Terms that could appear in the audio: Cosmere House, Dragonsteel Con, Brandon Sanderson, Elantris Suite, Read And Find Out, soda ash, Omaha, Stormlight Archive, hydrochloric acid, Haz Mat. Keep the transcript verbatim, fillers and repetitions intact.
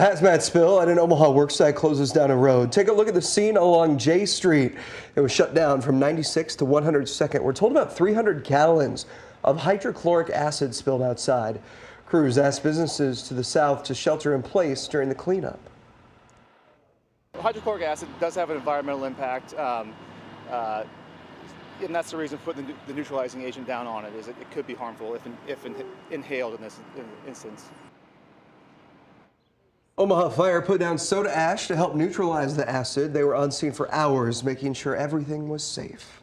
A hazmat spill at an Omaha worksite closes down a road. Take a look at the scene along J Street. It was shut down from ninety-six to one hundred second. We're told about three hundred gallons of hydrochloric acid spilled outside. Crews asked businesses to the south to shelter in place during the cleanup. Hydrochloric acid does have an environmental impact, um, uh, and that's the reason for putting the neutralizing agent down on it, is it, it could be harmful if, in, if in, inhaled in this in, instance. Omaha Fire put down soda ash to help neutralize the acid. They were on scene for hours, making sure everything was safe.